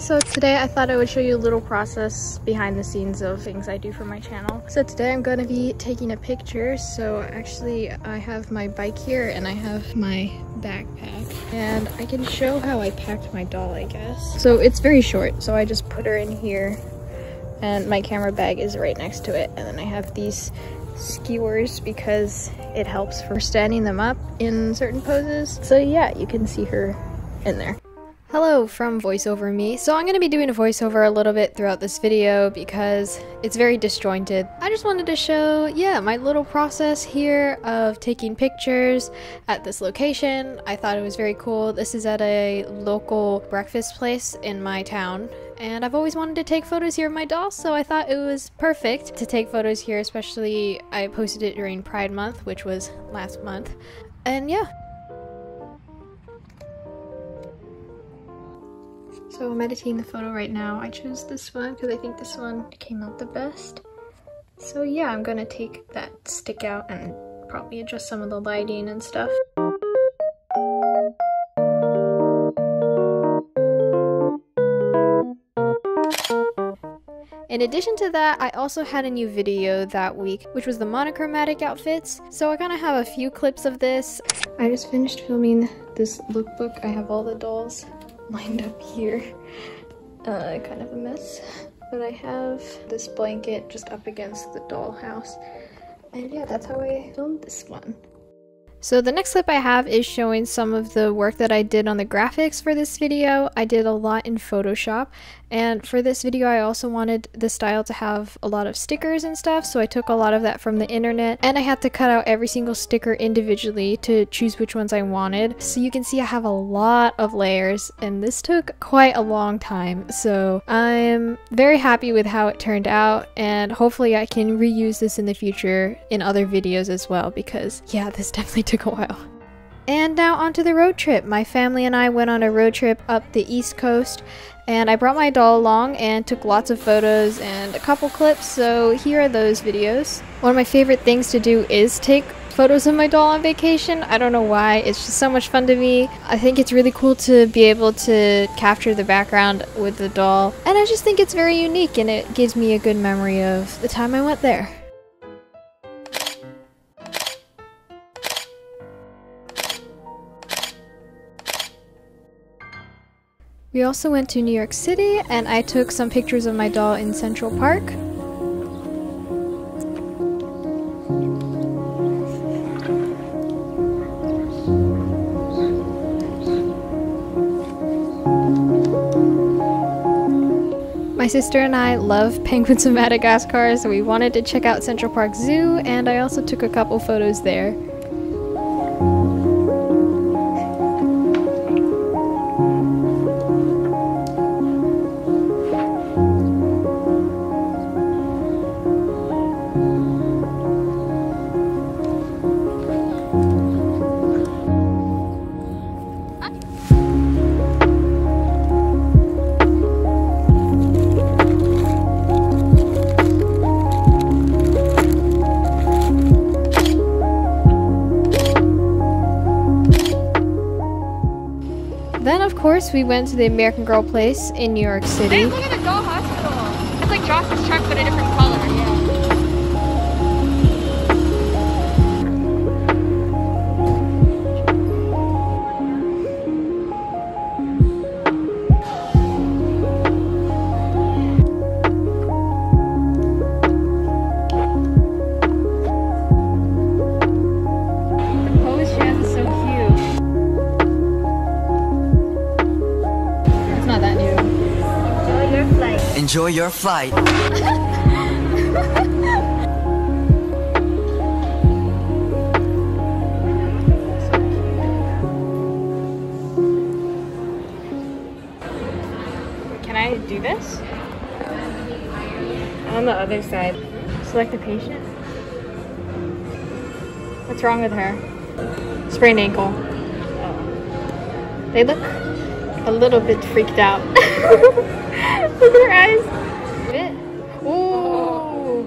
guys, so today I thought I would show you a little process behind the scenes of things I do for my channel. So today I'm going to be taking a picture. So actually I have my bike here and I have my backpack, and I can show how I packed my doll, I guess. So it's very short, so I just put her in here and my camera bag is right next to it, and then I have these skewers because it helps for standing them up in certain poses. So yeah, you can see her in there. Hello from voiceover me. So I'm going to be doing a voiceover a little bit throughout this video because it's very disjointed. I just wanted to show, yeah, my little process here of taking pictures at this location. I thought it was very cool. This is at a local breakfast place in my town, and I've always wanted to take photos here of my doll, so I thought it was perfect to take photos here, especially I posted it during Pride Month, which was last month. And yeah. So I'm editing the photo right now. I chose this one because I think this one came out the best. So yeah, I'm gonna take that stick out and probably adjust some of the lighting and stuff. In addition to that, I also had a new video that week, which was the monochromatic outfits. So I kind of have a few clips of this. I just finished filming this lookbook. I have all the dolls lined up here. Kind of a mess. But I have this blanket just up against the dollhouse. And yeah, that's how I filmed this one. So the next clip I have is showing some of the work that I did on the graphics for this video. I did a lot in Photoshop, and for this video I also wanted the style to have a lot of stickers and stuff, so I took a lot of that from the internet, and I had to cut out every single sticker individually to choose which ones I wanted. So you can see I have a lot of layers, and this took quite a long time, so I'm very happy with how it turned out, and hopefully I can reuse this in the future in other videos as well, because yeah, this definitely took a while. And now onto the road trip. My family and I went on a road trip up the East Coast, and I brought my doll along and took lots of photos and a couple clips, so here are those videos. One of my favorite things to do is take photos of my doll on vacation. I don't know why, it's just so much fun to me. I think it's really cool to be able to capture the background with the doll, and I just think it's very unique and it gives me a good memory of the time I went there. We also went to New York City, and I took some pictures of my doll in Central Park. My sister and I love penguins of Madagascar, so we wanted to check out Central Park Zoo, and I also took a couple photos there. Then, of course, we went to the American Girl place in New York City. Hey, look at the doll hospital. It's like Josh's truck, but a different color. Enjoy your flight. Can I do this? On the other side. Select the patient. What's wrong with her? Sprained ankle. Oh. They look a little bit freaked out. Look at her eyes. Fit. Ooh.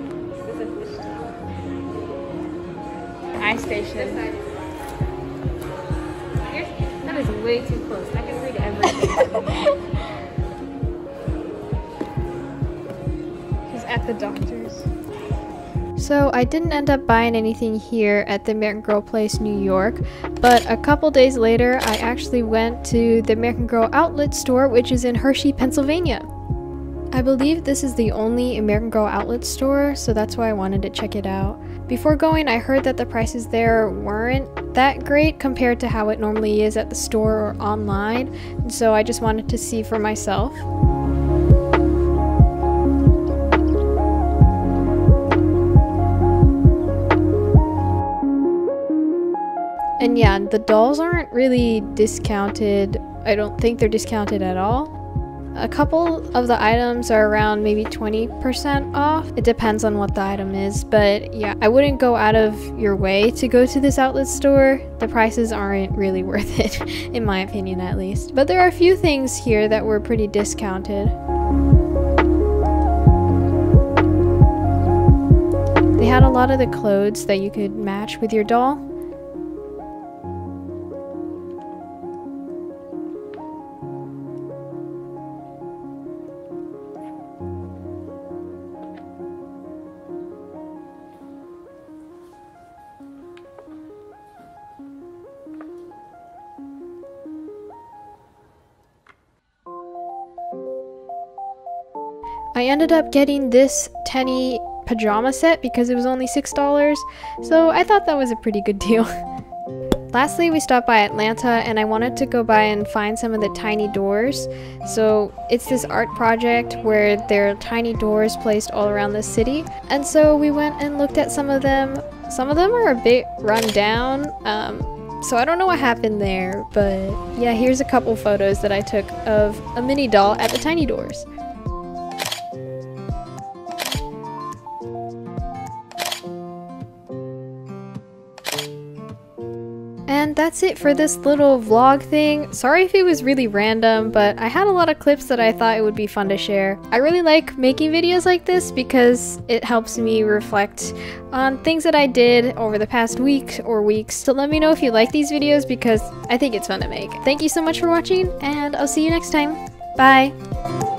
Eye station. That is way too close. I can read everything. at the doctor's. So I didn't end up buying anything here at the American Girl place, New York, but a couple days later I actually went to the American Girl outlet store, which is in Hershey, Pennsylvania. I believe this is the only American Girl outlet store, so that's why I wanted to check it out. Before going, I heard that the prices there weren't that great compared to how it normally is at the store or online, and so I just wanted to see for myself. And yeah, the dolls aren't really discounted. I don't think they're discounted at all. A couple of the items are around maybe 20% off. It depends on what the item is, but yeah, I wouldn't go out of your way to go to this outlet store. The prices aren't really worth it, in my opinion at least. But there are a few things here that were pretty discounted. They had a lot of the clothes that you could match with your doll. I ended up getting this Tenny pajama set because it was only $6, so I thought that was a pretty good deal. Lastly, we stopped by Atlanta and I wanted to go by and find some of the tiny doors. So it's this art project where there are tiny doors placed all around the city, and so we went and looked at some of them. Some of them are a bit run down, so I don't know what happened there, but yeah, here's a couple photos that I took of a mini doll at the tiny doors. And that's it for this little vlog thing. Sorry if it was really random, but I had a lot of clips that I thought it would be fun to share. I really like making videos like this because it helps me reflect on things that I did over the past week or weeks. So let me know if you like these videos because I think it's fun to make. Thank you so much for watching, and I'll see you next time. Bye!